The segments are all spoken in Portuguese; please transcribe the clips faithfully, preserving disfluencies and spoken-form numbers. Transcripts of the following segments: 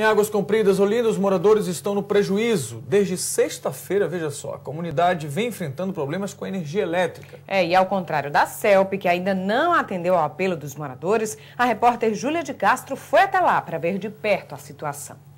Em Águas Compridas, Olinda, os moradores estão no prejuízo. Desde sexta-feira, veja só, a comunidade vem enfrentando problemas com a energia elétrica. É, e ao contrário da Celpe, que ainda não atendeu ao apelo dos moradores, a repórter Júlia de Castro foi até lá para ver de perto a situação.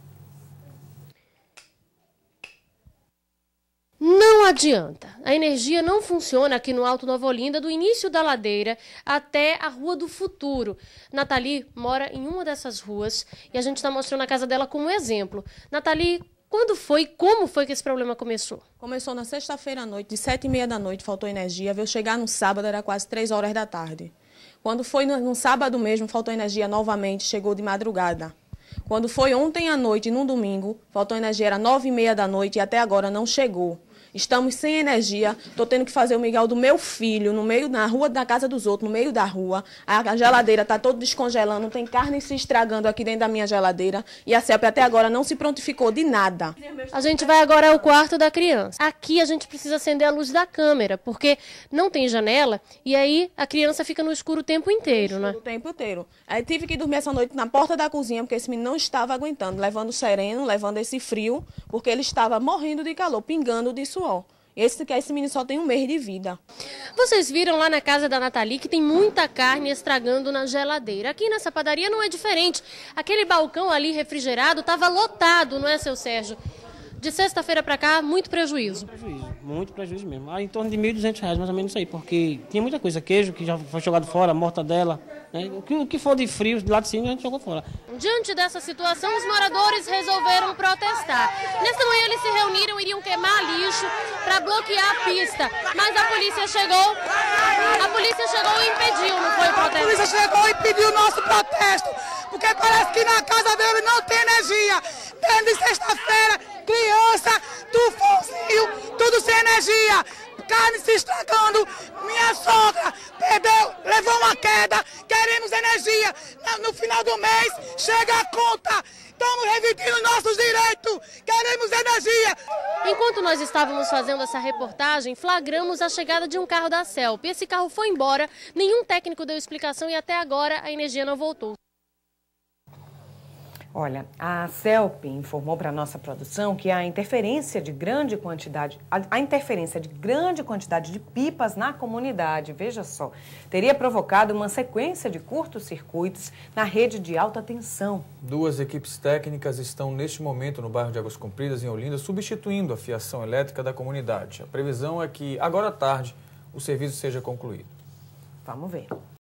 Não adianta. A energia não funciona aqui no Alto Novo Olinda, do início da ladeira até a Rua do Futuro. Nathalie mora em uma dessas ruas e a gente está mostrando a casa dela como exemplo. Nathalie, quando foi, como foi que esse problema começou? Começou na sexta-feira à noite, de sete e meia da noite, faltou energia. Veio chegar no sábado, era quase três horas da tarde. Quando foi no, no sábado mesmo, faltou energia novamente, chegou de madrugada. Quando foi ontem à noite, num domingo, faltou energia, era nove e meia da noite e até agora não chegou. Estamos sem energia, estou tendo que fazer o mingau do meu filho, no meio, na rua da casa dos outros, no meio da rua. A geladeira está toda descongelando, tem carne se estragando aqui dentro da minha geladeira. E a Celpe até agora não se prontificou de nada. A gente vai agora ao quarto da criança. Aqui a gente precisa acender a luz da câmera, porque não tem janela e aí a criança fica no escuro o tempo inteiro, né? O tempo inteiro. Aí tive que dormir essa noite na porta da cozinha, porque esse menino não estava aguentando, levando o sereno, levando esse frio, porque ele estava morrendo de calor, pingando de suor. Esse, esse menino só tem um mês de vida. Vocês viram lá na casa da Nathalie que tem muita carne estragando na geladeira. Aqui nessa padaria não é diferente. Aquele balcão ali refrigerado estava lotado, não é, seu Sérgio? De sexta-feira para cá, muito prejuízo. Muito prejuízo, muito prejuízo mesmo. Ah, em torno de mil e duzentos reais, mais ou menos isso aí, porque tinha muita coisa. Queijo que já foi jogado fora, mortadela, né? O, que, o que for de frio, de lá de cima, a gente jogou fora. Diante dessa situação, os moradores resolveram protestar. Nessa manhã eles se reuniram, iriam queimar lixo para bloquear a pista. Mas a polícia chegou, a polícia chegou e impediu, não foi o protesto? A polícia chegou e impediu o nosso protesto, porque parece que na casa dele não tem energia. Desde sexta-feira... Criança, do fuzil, tudo sem energia, carne se estragando, minha sogra perdeu, levou uma queda, queremos energia, no final do mês chega a conta, estamos reivindicando nossos direitos, queremos energia. Enquanto nós estávamos fazendo essa reportagem, flagramos a chegada de um carro da Celpe. Esse carro foi embora, nenhum técnico deu explicação e até agora a energia não voltou. Olha, a Celpe informou para a nossa produção que a interferência de grande quantidade, a interferência de grande quantidade de pipas na comunidade, veja só, teria provocado uma sequência de curtos-circuitos na rede de alta tensão. Duas equipes técnicas estão neste momento no bairro de Águas Compridas, em Olinda, substituindo a fiação elétrica da comunidade. A previsão é que agora à tarde o serviço seja concluído. Vamos ver.